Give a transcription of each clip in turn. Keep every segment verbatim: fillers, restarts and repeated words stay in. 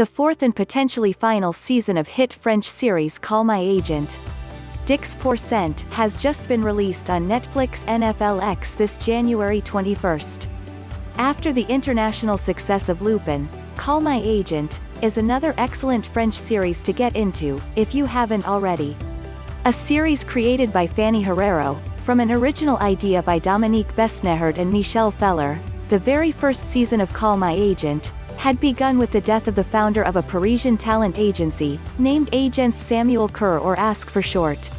the fourth and potentially final season of hit French series Call My Agent! Dix pour cent has just been released on Netflix N F L X this January twenty-first. After the international success of Lupin, Call My Agent! Is another excellent French series to get into, if you haven't already. A series created by Fanny Herrero, from an original idea by Dominique Besnehard and Michel Feller, the very first season of Call My Agent! Had begun with the death of the founder of a Parisian talent agency, named Agence Samuel Kerr or A S C for short.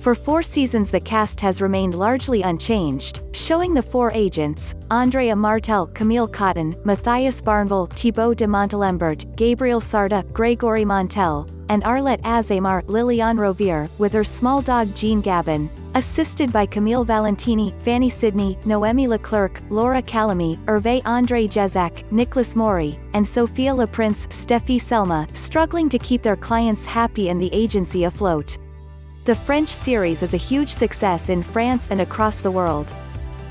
For four seasons the cast has remained largely unchanged, showing the four agents, Andréa Martel, Camille Cottin, Mathias Barneville, Thibault de Montalembert, Gabriel Sarda, Gregory Montel, and Arlette Azémar, Liliane Rovère, with her small dog Jean Gabin, assisted by Camille Valentini, Fanny Sidney, Noémie Leclerc, Laura Calamy, Hervé André-Jezack, Nicholas Maury, and Sophia Le Prince, Stéfi Celma, struggling to keep their clients happy and the agency afloat. The French series is a huge success in France and across the world.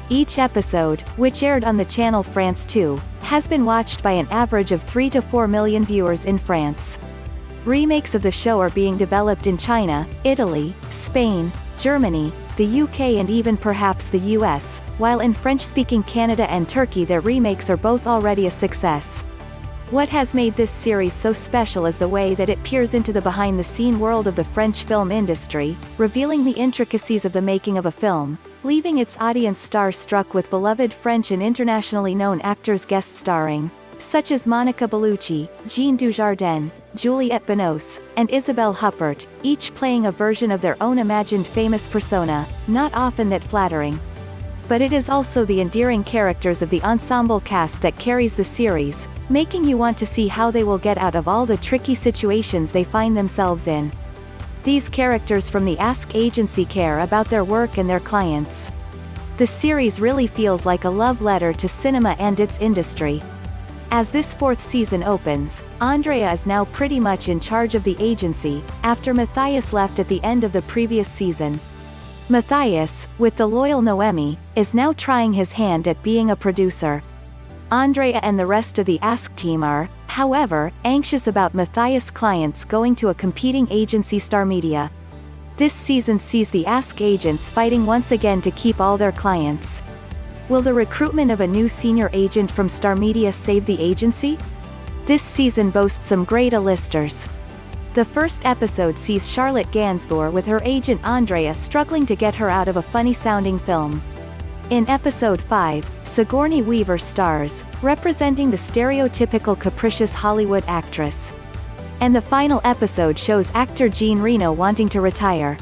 Each episode, which aired on the channel France two, has been watched by an average of three to four million viewers in France. Remakes of the show are being developed in China, Italy, Spain, Germany, the U K and even perhaps the U S, while in French-speaking Canada and Turkey their remakes are both already a success. What has made this series so special is the way that it peers into the behind-the-scene world of the French film industry, revealing the intricacies of the making of a film, leaving its audience starstruck with beloved French and internationally known actors guest-starring, such as Monica Bellucci, Jean Dujardin, Juliette Binoche, and Isabelle Huppert, each playing a version of their own imagined famous persona, not often that flattering. But it is also the endearing characters of the ensemble cast that carries the series, making you want to see how they will get out of all the tricky situations they find themselves in. These characters from the A S C agency care about their work and their clients. The series really feels like a love letter to cinema and its industry. As this fourth season opens, Andréa is now pretty much in charge of the agency, after Mathias left at the end of the previous season. Mathias, with the loyal Noémie, is now trying his hand at being a producer. Andréa and the rest of the A S C team are, however, anxious about Mathias' clients going to a competing agency Star Media. This season sees the A S C agents fighting once again to keep all their clients. Will the recruitment of a new senior agent from Star Media save the agency? This season boasts some great A-listers. The first episode sees Charlotte Gainsbourg with her agent Andréa struggling to get her out of a funny-sounding film. In episode five, Sigourney Weaver stars, representing the stereotypical capricious Hollywood actress. And the final episode shows actor Jean Reno wanting to retire.